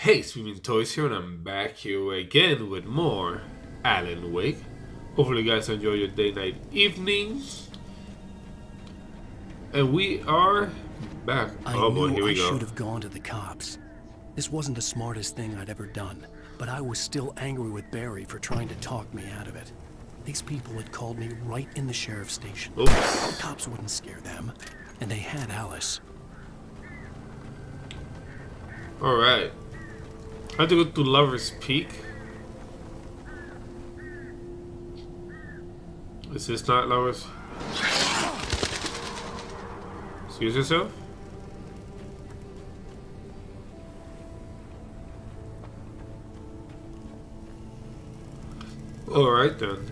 Hey, it's Pimientoist here, and I'm back here again with more Alan Wake. Hopefully you guys enjoy your day, night, evening. And we are back. Oh boy, here we go. I should have gone to the cops. This wasn't the smartest thing I'd ever done, but I was still angry with Barry for trying to talk me out of it. These people had called me right in the sheriff's station. Oops. Cops wouldn't scare them, and they had Alice. Alright. I have to go to Lovers' Peak. Is this not Lovers? Excuse yourself? Alright then.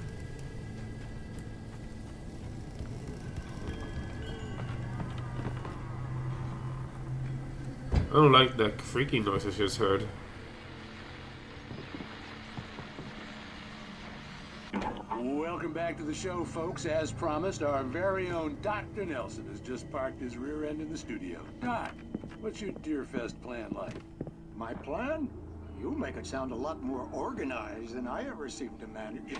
I don't like that freaking noise I just heard. Welcome back to the show, folks. As promised, our very own Dr. Nelson has just parked his rear end in the studio. Doc, what's your Deerfest plan like? My plan? You make it sound a lot more organized than I ever seem to manage.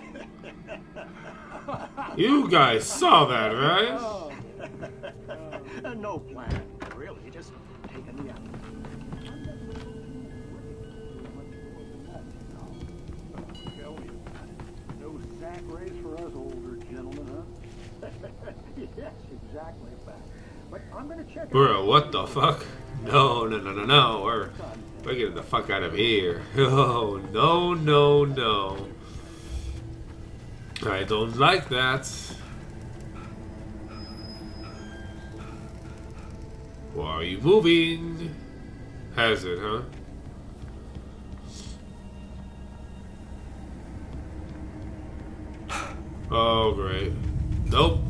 You guys saw that, right? Oh. No plan, really. Just taking the apple. Sack race for us older gentlemen, huh? Yes, exactly. But I'm gonna check. Bro, what the fuck? No. We're getting the fuck out of here. Oh, no. I don't like that. Why are you moving? Hazard, huh? Oh, great. Nope.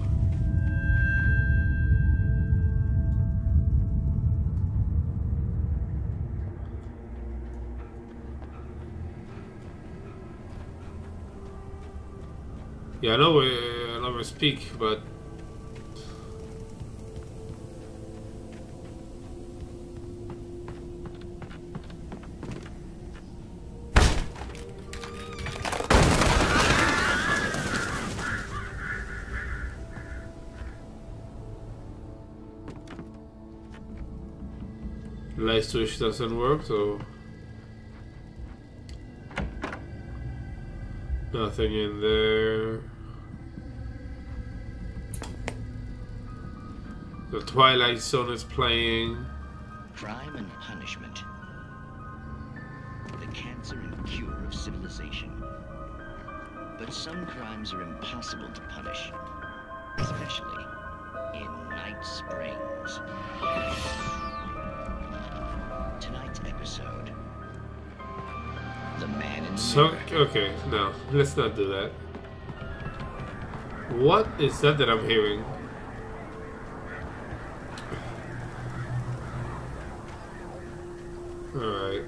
Yeah, I know we're Lovers' Peak, but light switch doesn't work, so nothing in there. The Twilight Zone is playing. Crime and punishment. The cancer and cure of civilization. But some crimes are impossible to punish, especially in Night Springs. Tonight's episode. The man in the mirror. Okay, no, let's not do that. What is that I'm hearing? Alright.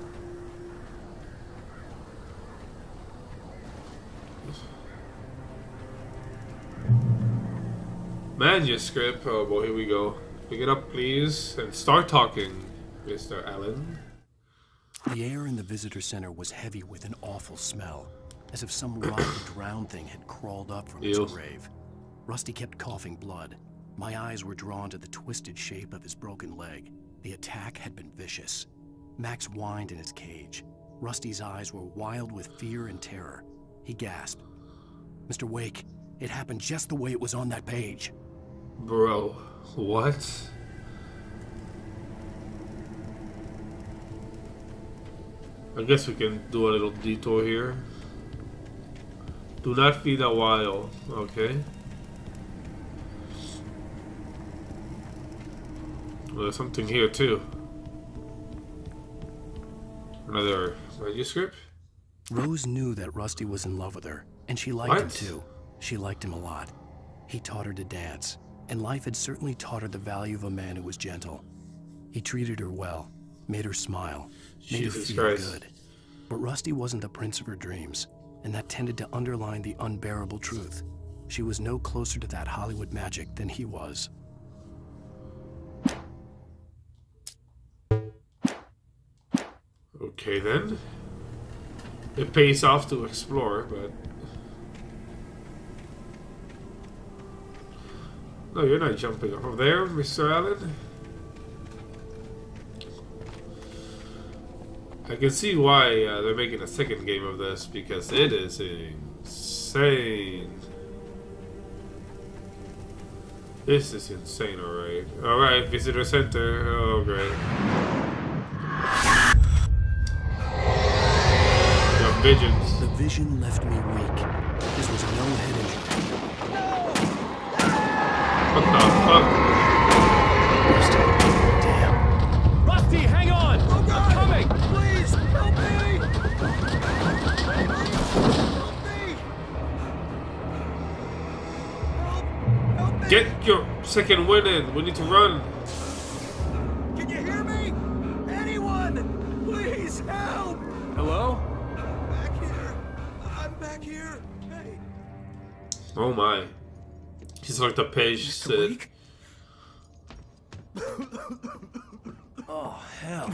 Manuscript. Oh boy, here we go. Pick it up, please, and start talking. Mr. Allen. The air in the visitor center was heavy with an awful smell, as if some rotten drowned thing had crawled up from its grave. Rusty kept coughing blood. My eyes were drawn to the twisted shape of his broken leg. The attack had been vicious. Max whined in his cage. Rusty's eyes were wild with fear and terror. He gasped. Mr. Wake, it happened just the way it was on that page. Bro, what? I guess we can do a little detour here. Do not feed a while, okay? Well, there's something here too. Another manuscript? Rose knew that Rusty was in love with her, and she liked him too. She liked him a lot. He taught her to dance, and life had certainly taught her the value of a man who was gentle. He treated her well, made her smile, made her feel good. But Rusty wasn't the prince of her dreams, and that tended to underline the unbearable truth. She was no closer to that Hollywood magic than he was. Okay then. It pays off to explore, but... No, you're not jumping off of there, Mr. Allen. I can see why they're making a second game of this, because it is insane. This is insane, alright. Alright, visitor center. Oh, great. Got visions. The vision left me weak. This was no head injury. What the fuck? Rusty, damn. Rusty, hang on! Oh, God. I'm coming! Please, help me! Help me! Get your second win in. We need to run. Can you hear me? Anyone? Please help! Hello? I'm back here. I'm back here. Hey. Oh my. He's like the page said. Oh hell.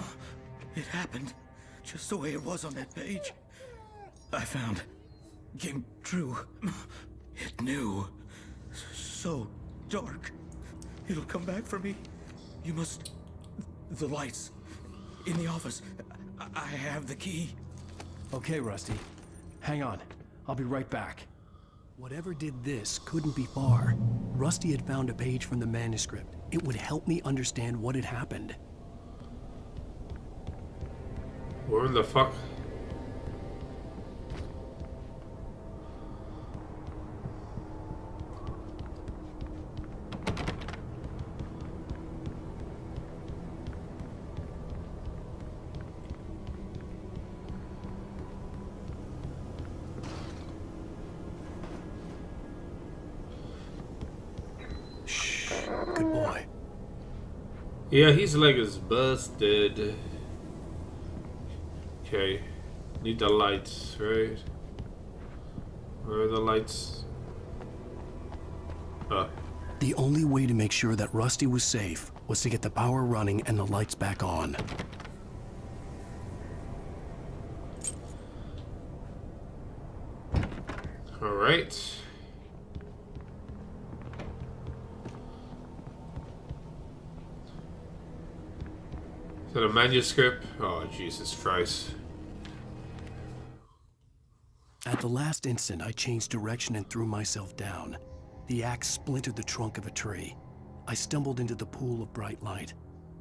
It happened. Just the way it was on that page. I found. Came true. It knew. So dark. It'll come back for me. You must. The lights. In the office. I have the key. Okay, Rusty. Hang on. I'll be right back. Whatever did this couldn't be far. Rusty had found a page from the manuscript. It would help me understand what had happened. Where the fuck? Yeah, his leg is busted. Okay, need the lights, right? Where are the lights? The only way to make sure that Rusty was safe was to get the power running and the lights back on. All right. A manuscript? Oh, Jesus Christ. At the last instant, I changed direction and threw myself down. The axe splintered the trunk of a tree. I stumbled into the pool of bright light.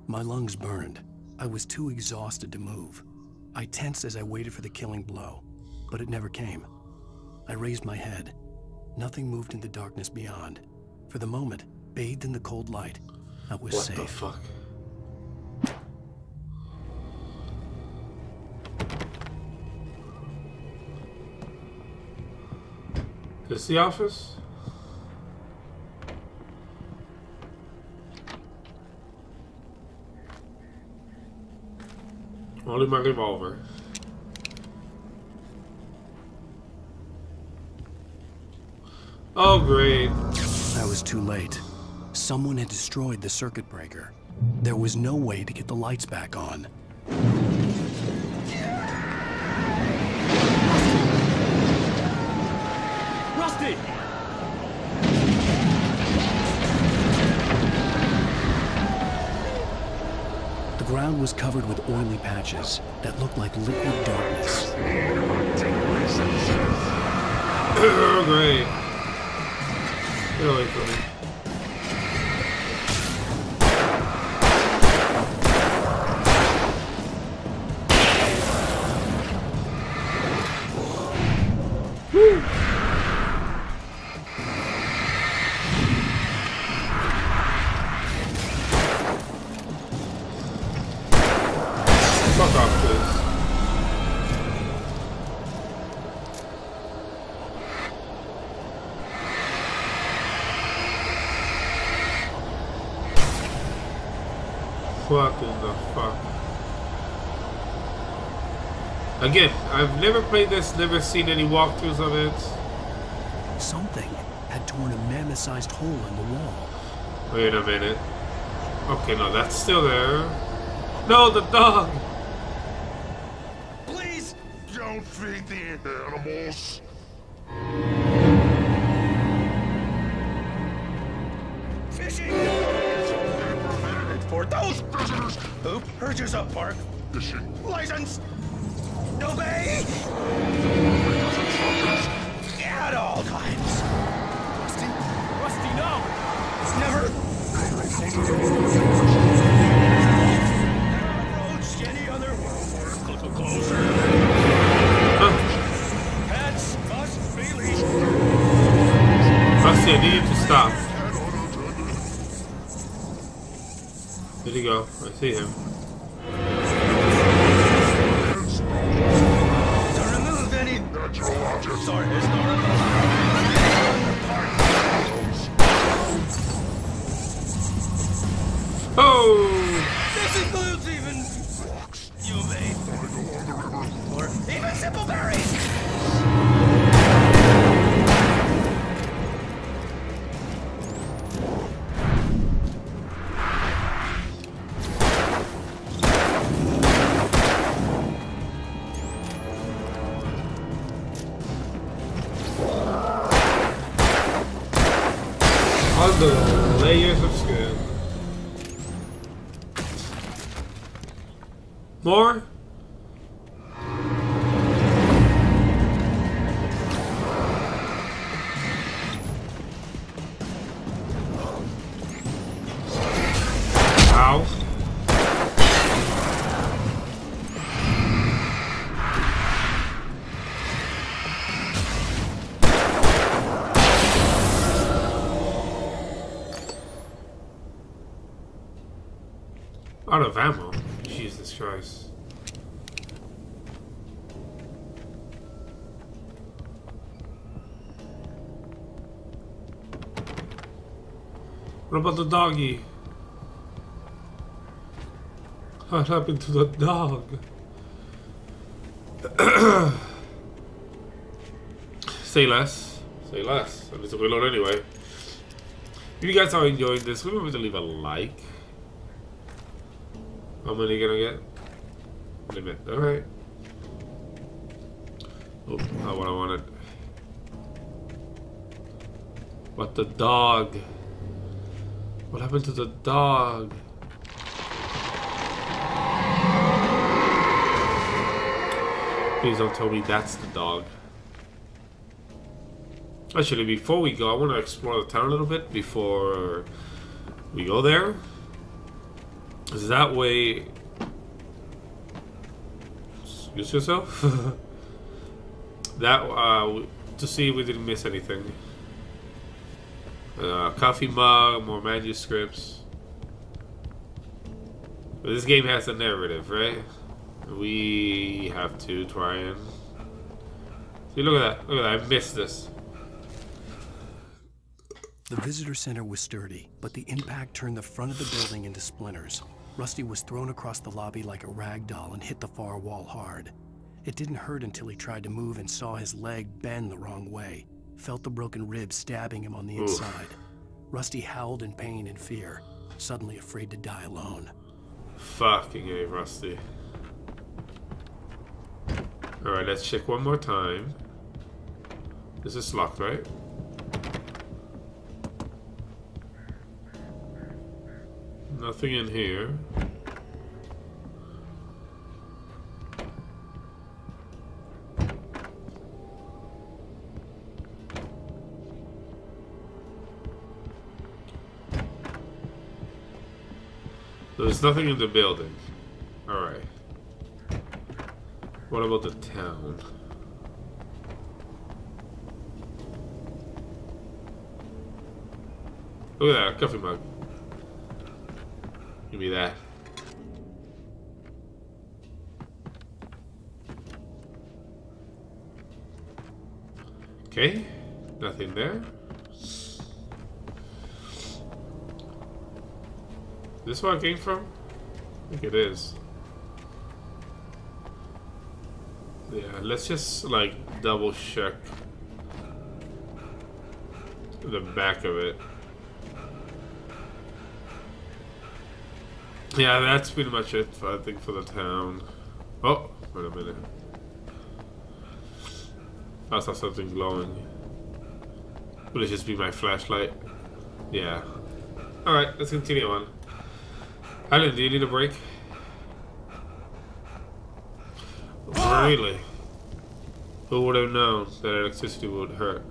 My lungs burned. I was too exhausted to move. I tensed as I waited for the killing blow, but it never came. I raised my head. Nothing moved in the darkness beyond. For the moment, bathed in the cold light, I was safe. What the fuck? Is this the office? Only my revolver. Oh, great. I was too late. Someone had destroyed the circuit breaker. There was no way to get the lights back on. The ground was covered with oily patches that looked like liquid darkness. Oh, great. Get away from me. Again, I've never played this, never seen any walkthroughs of it. Something had torn a mammoth-sized hole in the wall. Wait a minute. Okay, no, that's still there. No, the dog! Don't feed the animals. Fishing is permitted for those prisoners who purchase a park fishing license. Obey at all times. Rusty, Rusty, no! It's never. Never approached any other world or a little closer. Rusty, I need you to stop. There you go. I see him. To remove any natural objects or historical. Oh! This includes even rocks you made, or even simple berries. More? What about the doggy? What happened to the dog? Say less. Say less. I need to reload anyway. If you guys are enjoying this, remember to leave a like. How many are you gonna get? Limit. Alright. Oh, not what I wanted. What the dog? What happened to the dog? Please don't tell me that's the dog. Actually, before we go, I want to explore the town a little bit before we go there. Because that way... Excuse yourself? That, to see if we didn't miss anything. Coffee mug, more manuscripts. But this game has a narrative, right? We have to try and see. Look at that! Look at that! I missed this. The visitor center was sturdy, but the impact turned the front of the building into splinters. Rusty was thrown across the lobby like a rag doll and hit the far wall hard. It didn't hurt until he tried to move and saw his leg bend the wrong way. Felt the broken rib stabbing him on the inside. Rusty howled in pain and fear, suddenly afraid to die alone. Fucking A, Rusty. Alright, let's check one more time. This is locked, right? Nothing in here. There's nothing in the building. Alright. What about the town? Look at that, coffee mug. Give me that. Okay, nothing there. Is this where I came from? I think it is. Yeah, let's just like double check the back of it. Yeah, that's pretty much it, I think, for the town. Oh, wait a minute. I saw something glowing. Would it just be my flashlight? Yeah. Alright, let's continue on. Alan, do you need a break? Really? Who would have known that electricity would hurt?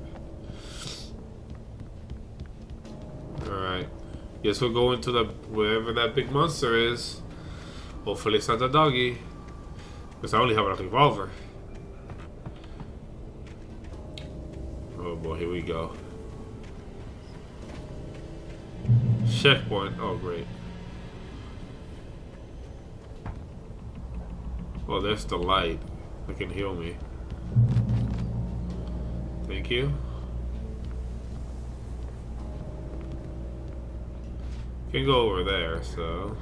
Alright. Guess we'll go into the wherever that big monster is. Hopefully it's not the doggy. Because I only have a revolver. Oh boy, here we go. Checkpoint. Oh great. Oh, there's the light. It can heal me. Thank you. Can go over there, so.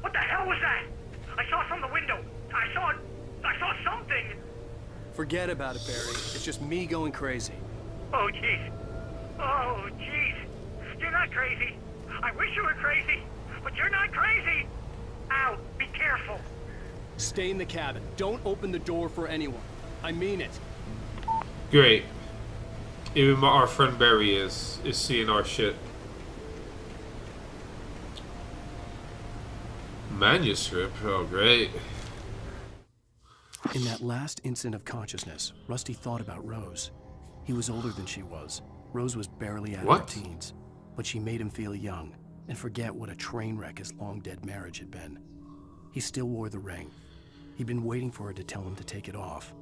What the hell was that? I saw it from the window. I saw something. Forget about it, Barry. It's just me going crazy. Oh jeez. Oh jeez. You're not crazy. I wish you were crazy, but you're not crazy. Ow, be careful. Stay in the cabin. Don't open the door for anyone. I mean it. Great. Even our friend Barry is seeing our shit. Manuscript? Oh, great. In that last instant of consciousness, Rusty thought about Rose. He was older than she was. Rose was barely out of her teens. But she made him feel young and forget what a train wreck his long-dead marriage had been. He still wore the ring. He'd been waiting for her to tell him to take it off.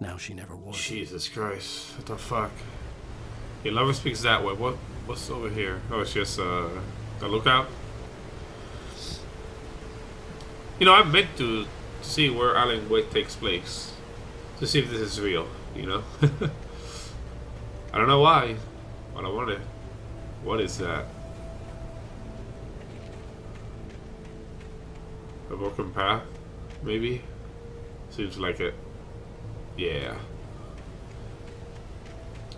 Now she never would. Jesus Christ. What the fuck? Your lover speaks that way. What's over here? Oh, it's just the lookout. You know, I meant to see where Alan Wake takes place. To see if this is real, you know? I don't know why. But I wanted. What is that? A broken path? Maybe? Seems like it. Yeah.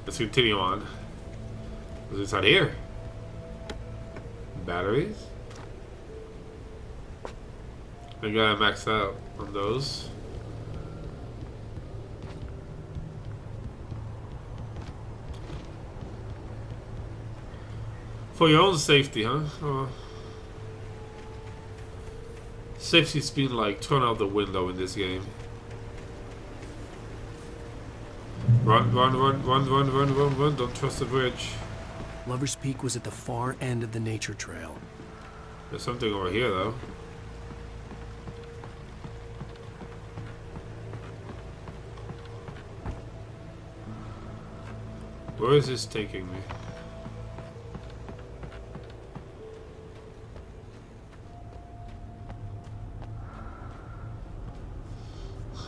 Let's continue on. What's inside here? Batteries? I gotta max out on those. For your own safety, huh? Safety's been like thrown out the window in this game. Run, run, run, run, run, run, run, run, don't trust the bridge. Lovers Peak was at the far end of the nature trail. There's something over here, though. Where is this taking me?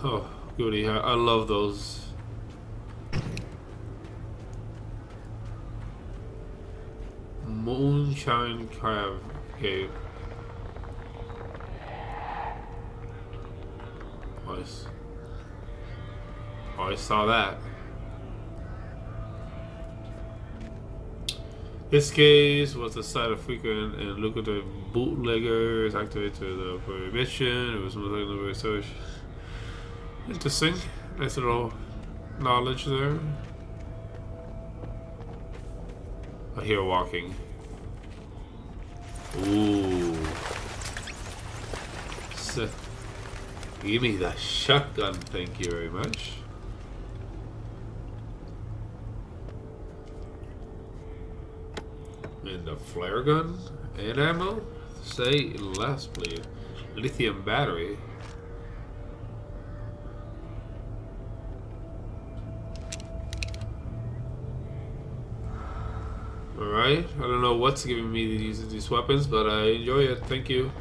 Oh, goody, I love those. Moonshine Cave. Nice. Oh, I saw that. This case was the site of frequent and lucrative bootleggers activated the prohibition. It was something to research. Interesting. Nice little knowledge there. I hear walking. Ooh. So, give me the shotgun, thank you very much. And the flare gun and ammo. Say less, please. Lithium battery. Alright, I don't know what's giving me these weapons, but I enjoy it, thank you.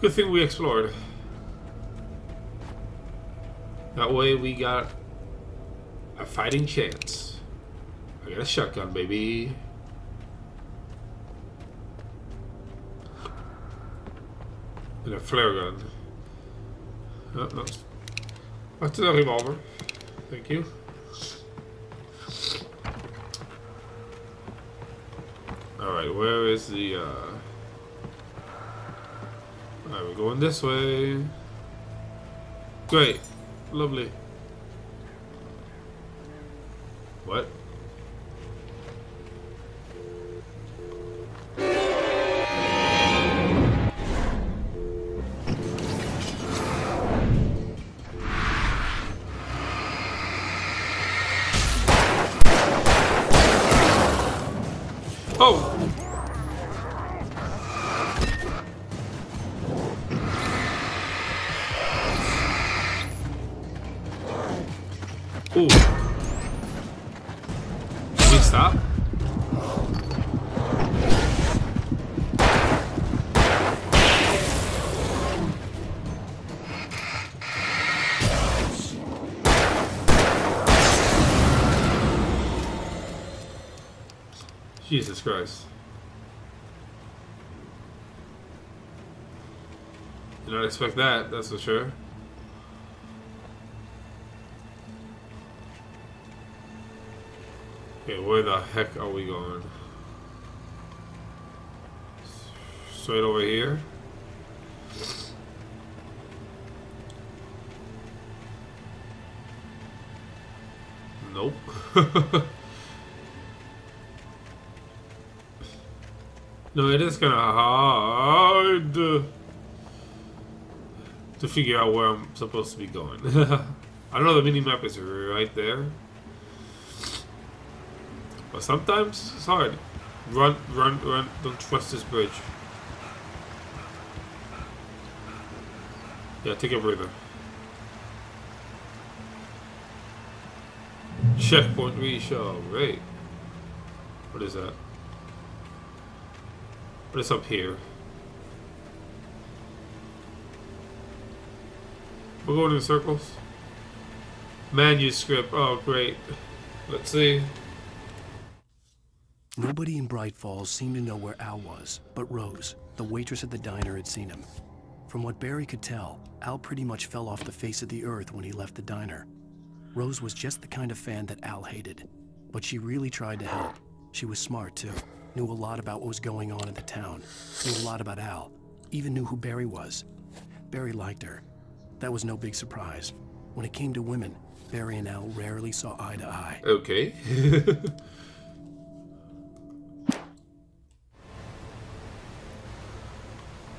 Good thing we explored. That way we got a fighting chance. I got a shotgun, baby. And a flare gun. Oh, no. Back to the revolver. Thank you. Alright, where is the, Alright, we're going this way. Great. Lovely. What? Jesus Christ. Did not expect that, that's for sure. Okay, where the heck are we going? Straight over here? Nope. No, it is kind of hard to figure out where I'm supposed to be going. I know the mini-map is right there. But sometimes it's hard. Run, run, run. Don't trust this bridge. Yeah, take a breather. Checkpoint reshow. Right. What is that? What is up here? We're going in circles. Manuscript. Oh, great. Let's see. Nobody in Bright Falls seemed to know where Al was, but Rose, the waitress at the diner, had seen him. From what Barry could tell, Al pretty much fell off the face of the earth when he left the diner. Rose was just the kind of fan that Al hated, but she really tried to help. She was smart, too. Knew a lot about what was going on in the town, knew a lot about Al, even knew who Barry was. Barry liked her. That was no big surprise. When it came to women, Barry and Al rarely saw eye to eye. Okay.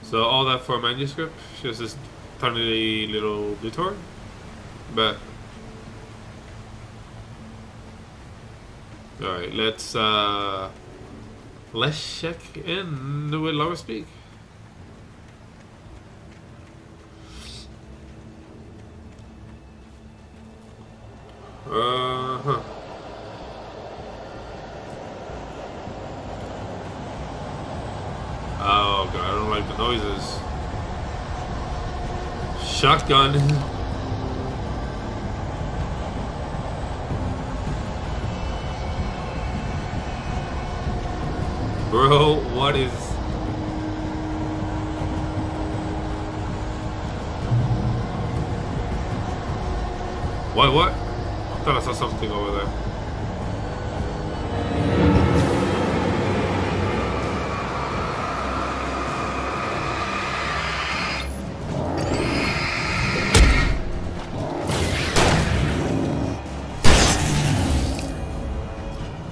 So all that for a manuscript? Just this tiny little detour? But alright, let's check in with Lovers' Peak. Oh god, I don't like the noises. Shotgun. Bro, what is... What, what? I thought I saw something over there.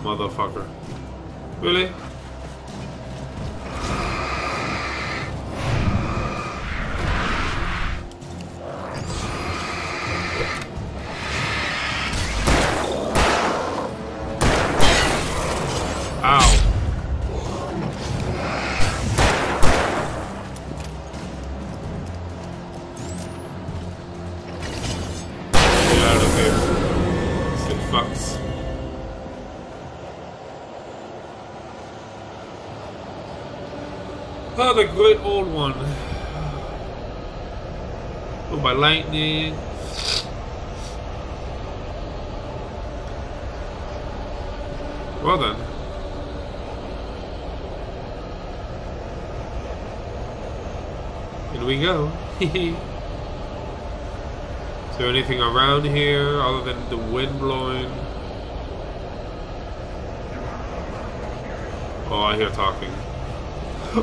Motherfucker. Really? The great old one. Oh, by lightning. Well then. Here we go. Is there anything around here other than the wind blowing? Oh, I hear talking.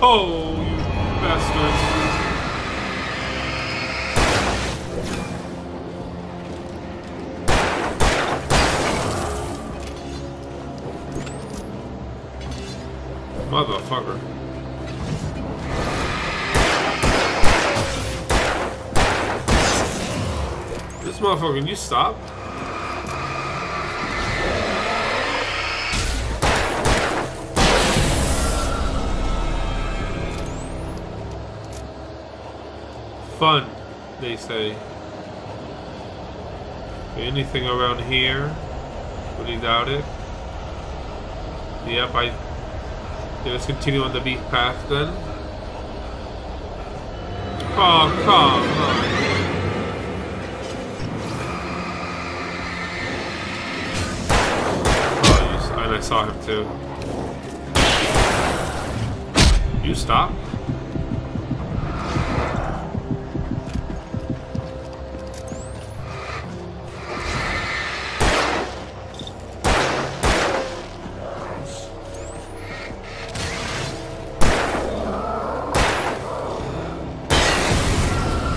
Oh, you bastards. Motherfucker. This motherfucker, can you stop? Fun, they say. Anything around here? Would you doubt it? Yep, let's continue on the beat path then. Oh, come on. Oh, and I saw him too. You stop?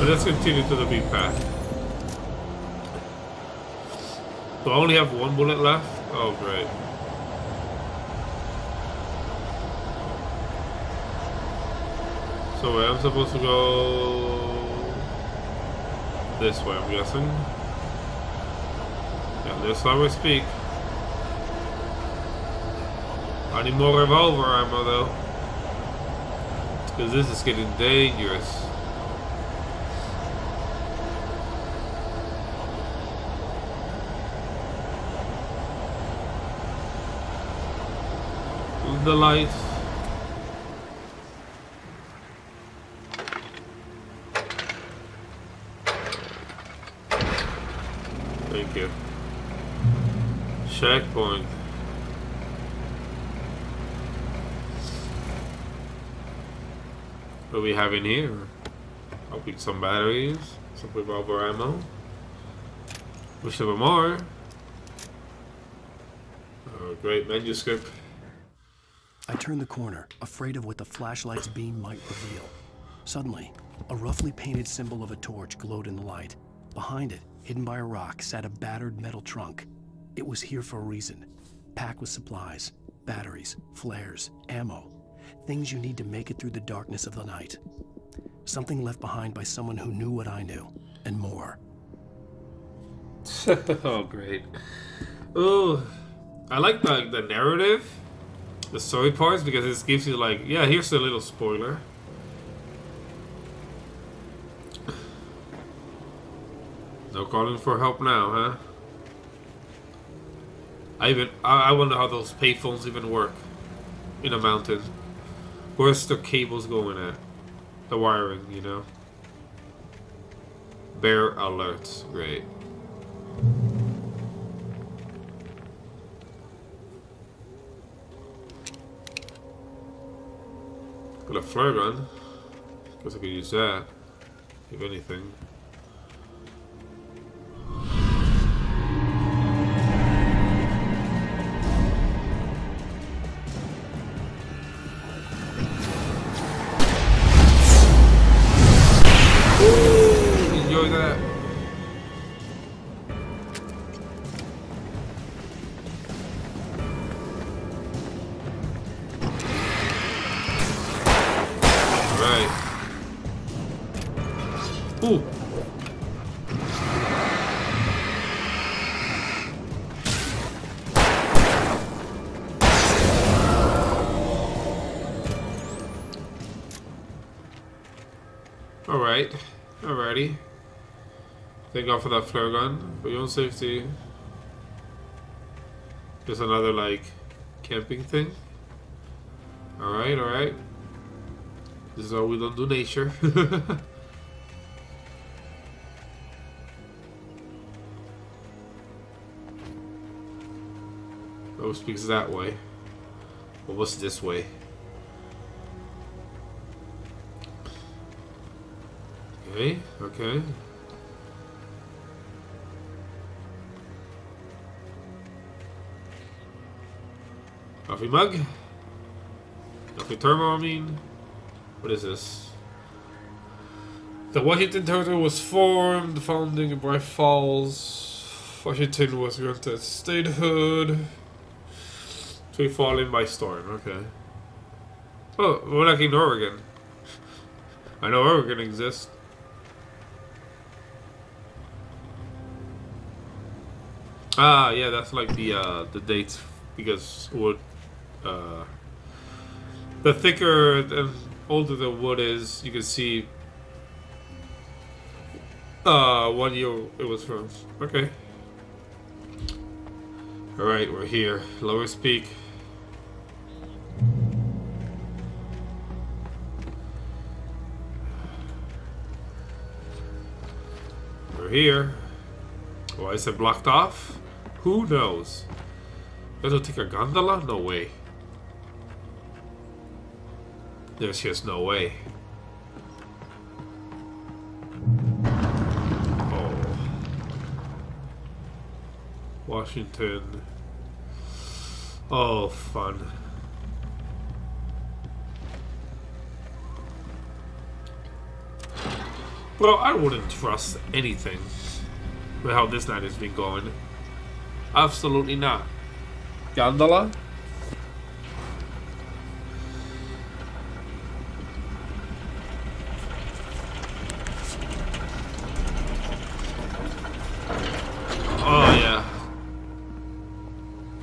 Let's continue to the beat path. Do I only have one bullet left? Oh, great. So wait, I'm supposed to go this way, I'm guessing. Yeah, this Lovers' Peak. I need more revolver ammo though, because this is getting dangerous. The lights. Thank you. Checkpoint. What do we have in here? I'll keep some batteries, some revolver ammo. We should have more. Oh, great manuscript. I turned the corner, afraid of what the flashlight's beam might reveal. Suddenly, a roughly painted symbol of a torch glowed in the light. Behind it, hidden by a rock, sat a battered metal trunk. It was here for a reason. Packed with supplies, batteries, flares, ammo. Things you need to make it through the darkness of the night. Something left behind by someone who knew what I knew, and more. Oh, great. Oh, I like the narrative. The story parts, because this gives you like, yeah, here's a little spoiler. No calling for help now, huh? I wonder how those payphones even work in a mountain. Where's the cables going at? The wiring, you know. Bear alerts, great. A flare gun. Guess I could use that, if anything. Enjoy that. Ooh. Alright. Alrighty. Thank God for that flare gun. For your own safety. There's another, like, camping thing. Alright, alright. This is how we don't do nature. Oh, speaks that way. Well, what's this way? Okay, okay. Coffee mug. Okay, turbo, I mean. What is this? The Washington Territory was formed, the founding of Bright Falls. Washington was granted statehood. To be fallen by storm, okay. Oh, we're not in Oregon. I know Oregon exists. Ah, yeah, that's like the dates, because wood, the thicker and older the wood is, you can see, 1 year it was from. Okay. All right, we're here. Lovers' Peak. We're here. Why is it blocked off? Who knows? Does it take a gondola? No way. There's just no way. Oh. Washington. Oh, fun. Bro, I wouldn't trust anything with how this night has been going. Absolutely not. Gondola? Oh yeah.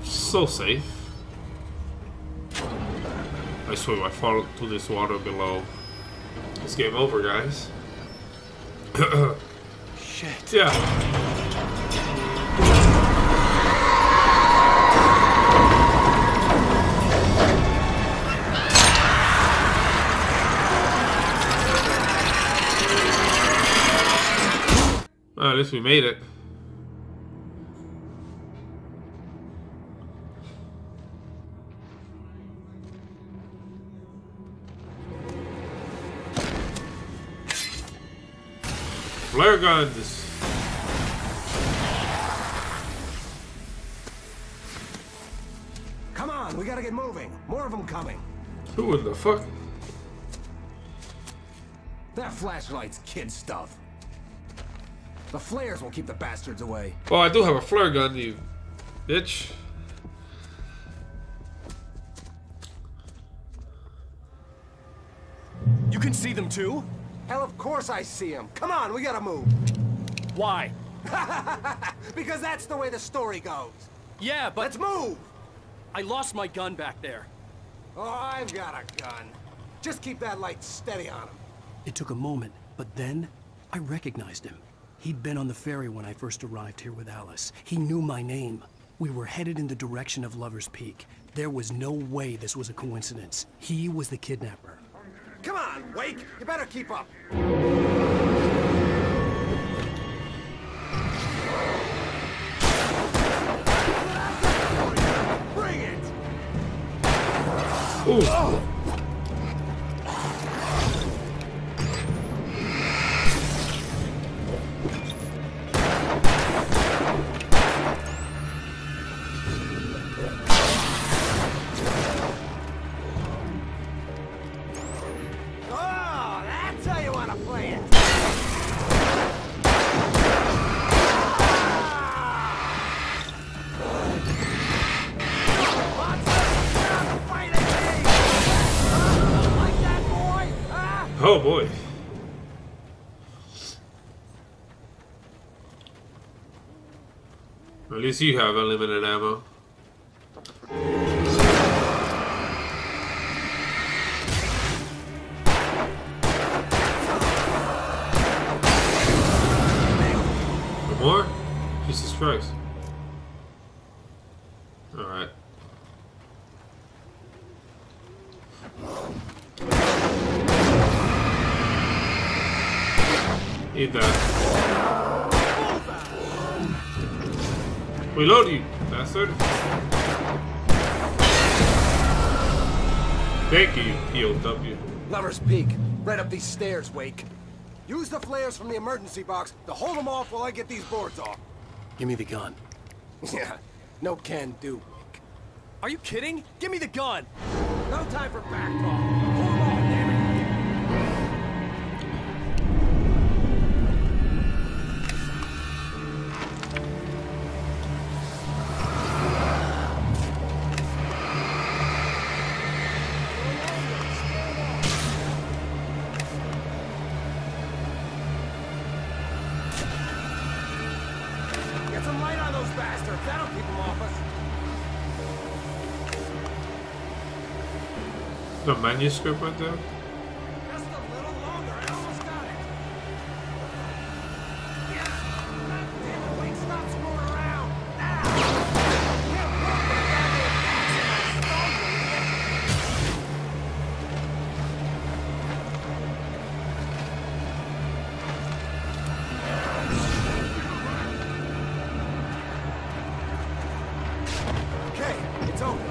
So safe. I swear if I fall to this water below, it's game over, guys. Shit. Yeah. Well, at least we made it. Flare guns. Come on, we gotta get moving. More of them coming. Who in the fuck? That flashlight's kid stuff. The flares will keep the bastards away. Oh, I do have a flare gun, you bitch. You can see them too? Hell, of course I see them. Come on, we gotta move. Why? Because that's the way the story goes. Yeah, but... Let's move! I lost my gun back there. Oh, I've got a gun. Just keep that light steady on him. It took a moment, but then I recognized him. He'd been on the ferry when I first arrived here with Alice. He knew my name. We were headed in the direction of Lovers' Peak. There was no way this was a coincidence. He was the kidnapper. Come on, Wake! You better keep up! Bring it! Ooh. Oh! Oh boy. At least you have unlimited ammo. One more? Jesus Christ. Alright. Eat that. Reload, you bastard. Thank you, POW. Lovers' Peak. Right up these stairs, Wake. Use the flares from the emergency box to hold them off while I get these boards off. Give me the gun. Yeah, no can do, Wake. Are you kidding? Give me the gun! No time for back talk. Come on, damn it. Get some light on those bastards. That'll keep them off us. The manuscript right there? Just a little longer, I almost got it. Yeah, that damn thing stops going around. Now! Can't walk that goddamn axe in my stomach. Okay, it's over.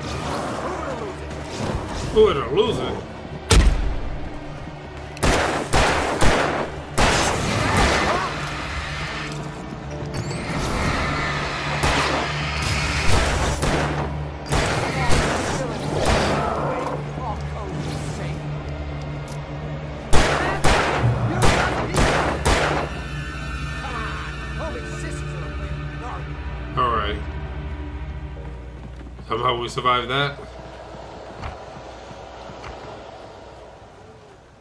Who would have lose it? Somehow we survived that.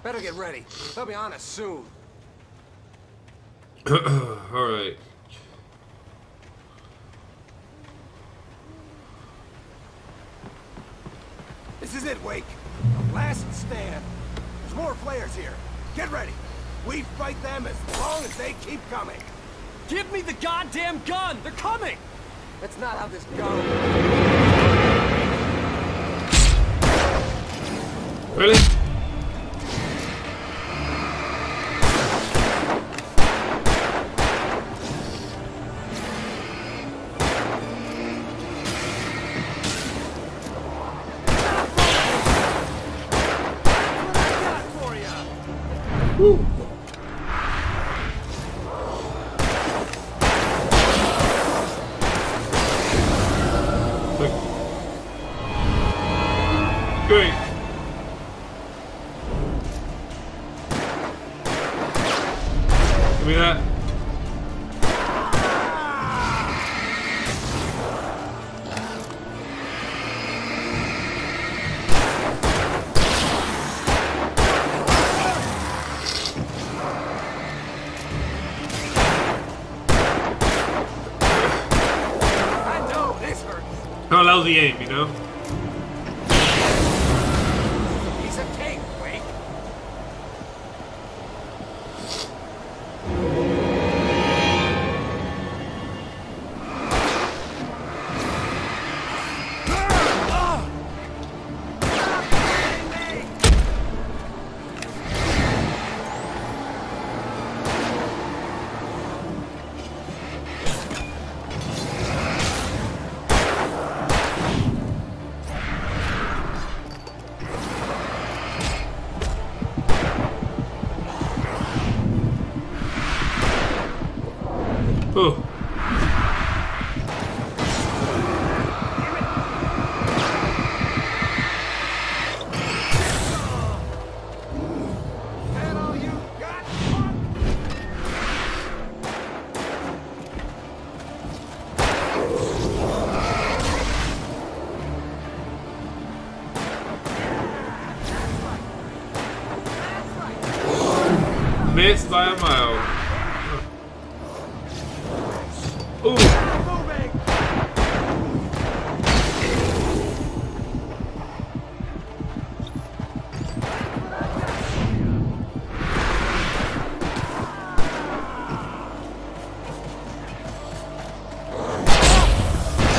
Better get ready. They'll be on us soon. Alright. This is it, Wake. The last stand. There's more flares here. Get ready. We fight them as long as they keep coming. Give me the goddamn gun! They're coming! That's not how this goes. Really? Woo! No, that was the aim, you know? He's a king, Wake. Oh. Missed by a mile.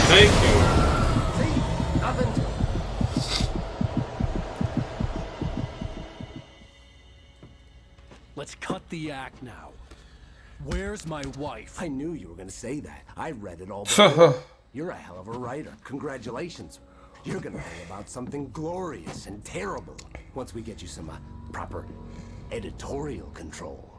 Thank you. See? Nothing to it. Let's cut the act now. Where's my wife? I knew you were going to say that. I read it all before. You're a hell of a writer. Congratulations. You're going to write about something glorious and terrible once we get you some proper editorial control.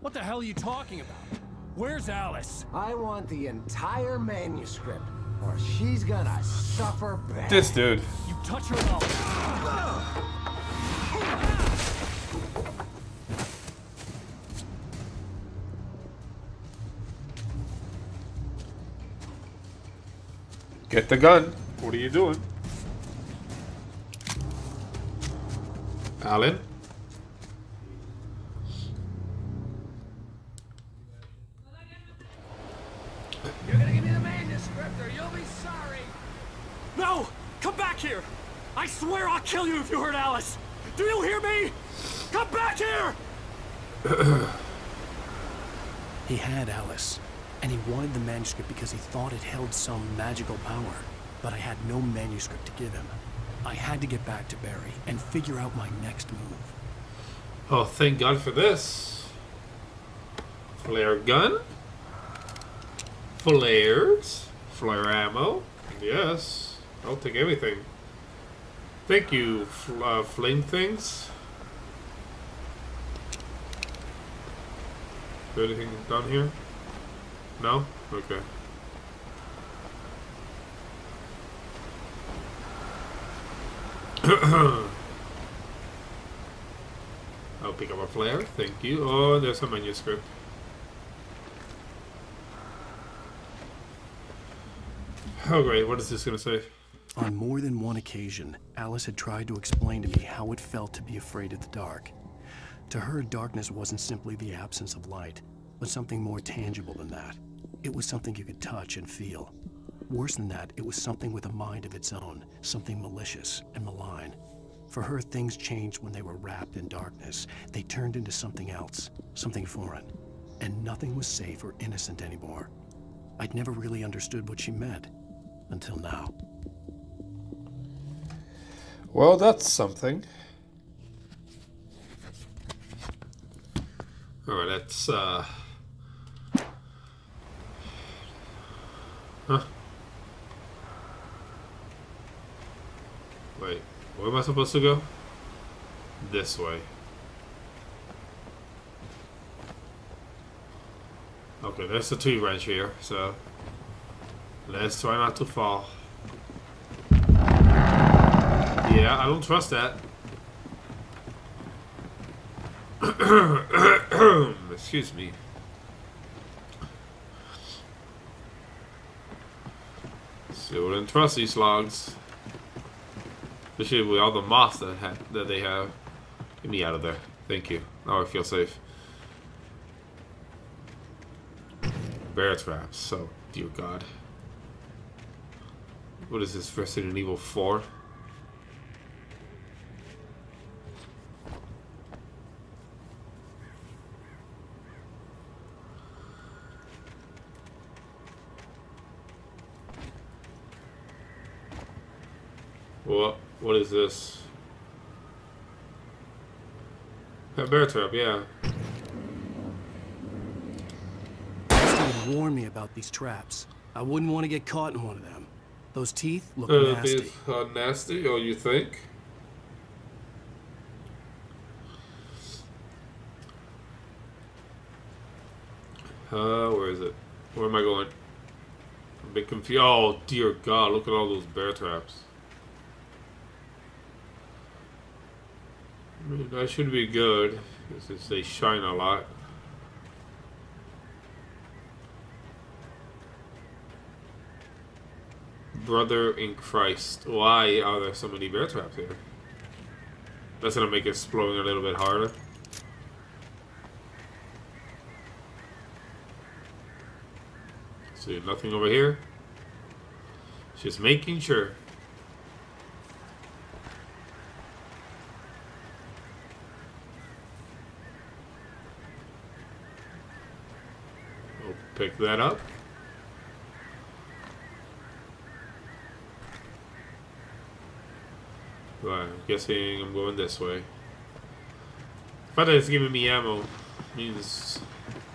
What the hell are you talking about? Where's Alice? I want the entire manuscript, or she's gonna suffer bad. This dude. You touch her up. Get the gun. What are you doing? Alan? You're gonna give me the manuscript or you'll be sorry. No! Come back here! I swear I'll kill you if you hurt Alice! Do you hear me? Come back here! He had Alice. And he wanted the manuscript because he thought it held some magical power. But I had no manuscript to give him. I had to get back to Barry and figure out my next move. Oh, thank God for this. Flare gun. Flares. Flare ammo. Yes. I'll take everything. Thank you, flame things. Is there anything down here? No? Okay. I'll pick up a flare. Thank you. Oh, there's a manuscript. Oh, great. What is this going to say? On more than one occasion, Alice had tried to explain to me how it felt to be afraid of the dark. To her, darkness wasn't simply the absence of light, but something more tangible than that. It was something you could touch and feel. Worse than that, it was something with a mind of its own, something malicious and malign. For her, things changed when they were wrapped in darkness. They turned into something else, something foreign, and nothing was safe or innocent anymore. I'd never really understood what she meant, until now. Well, that's something. Alright, that's, Huh? Wait, where am I supposed to go? This way. Okay, there's the tree branch here, so let's try not to fall. Yeah, I don't trust that. Excuse me. Still wouldn't trust these logs, especially with all the moss that they have. Get me out of there. Thank you. Now I feel safe. Bear traps. So, dear God. What is this? Resident Evil 4? What is this? A bear trap, yeah. Someone warned me about these traps. I wouldn't want to get caught in one of them. Those teeth look nasty. Teeth are nasty, or you think? Where is it? Where am I going? I'm a bit confused. Oh, dear God, look at all those bear traps. That should be good, since they shine a lot. Brother in Christ, why are there so many bear traps here? That's gonna make exploring a little bit harder. See, nothing over here. Just making sure. Pick that up. Right, I'm guessing I'm going this way. The fact that it's giving me ammo means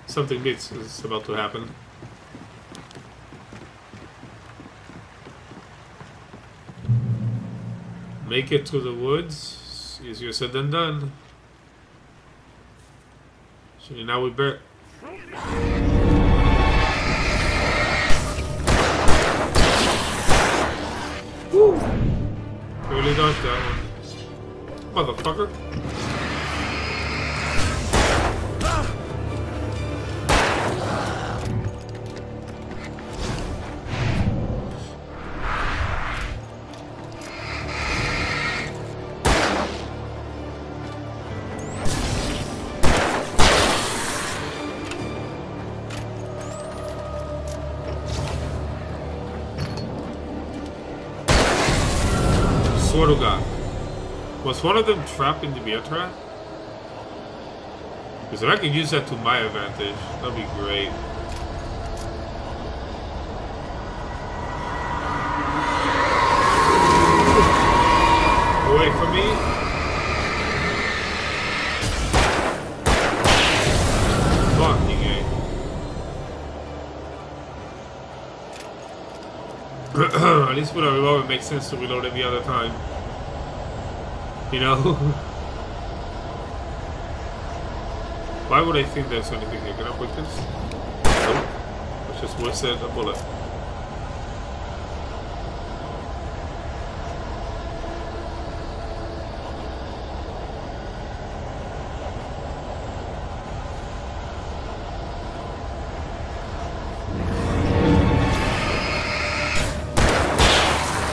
something big is about to happen. Make it to the woods. Easier said than done. So now we bear. Totally dodged that one. Motherfucker. Was one of them trapping to be a trap? Because if I could use that to my advantage, that'd be great. Wait for me. Fucking A. At least when I reload, it makes sense to reload every other time. You know? Why would I think there's anything here? Can I break this? Nope. It's just worse than a bullet.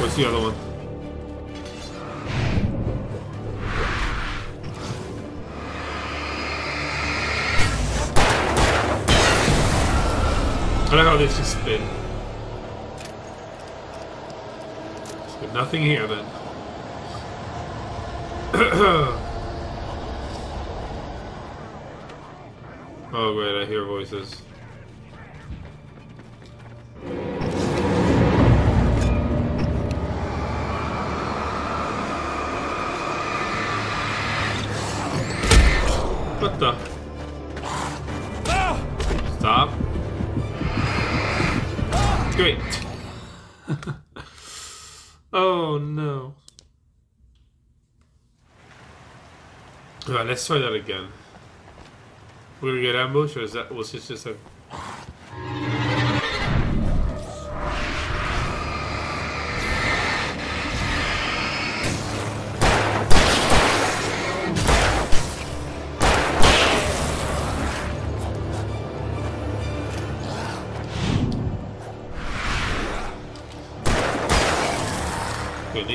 Where's the other one? I don't know how this has been. There's been nothing here then. Oh great, I hear voices. What the? Great. Oh no. Alright, let's try that again. We're gonna get ambushed, or is that was this just a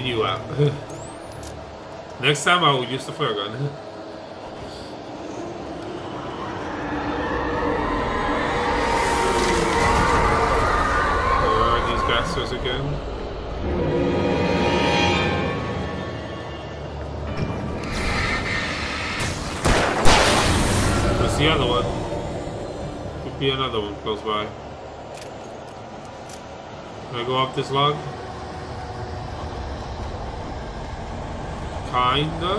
you out. Next time I will use the flare gun. Where are these bastards again? Where's the other one? Could be another one close by. Can I go up this log? Kinda.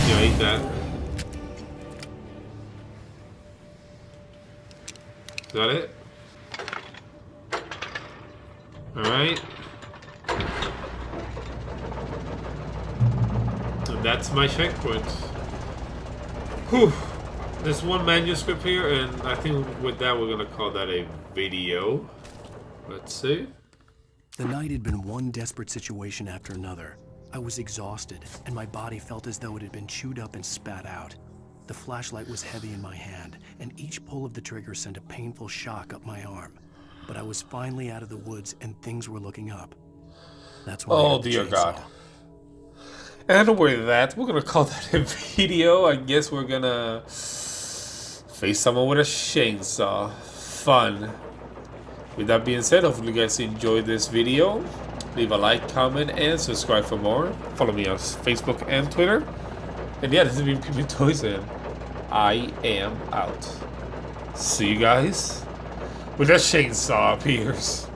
Yeah, I eat that. Is that it? All right. That's my checkpoint. Whew. There's one manuscript here, and I think with that we're gonna call that a video. Let's see. The night had been one desperate situation after another. I was exhausted, and my body felt as though it had been chewed up and spat out. The flashlight was heavy in my hand, and each pull of the trigger sent a painful shock up my arm. But I was finally out of the woods, and things were looking up. That's why. Oh dear God. And with that, we're gonna call that a video. I guess we're gonna face someone with a chainsaw. Fun. With that being said, hopefully you guys enjoyed this video. Leave a like, comment, and subscribe for more. Follow me on Facebook and Twitter. And yeah, this has been Pimientoist, and I am out. See you guys when that chainsaw appears.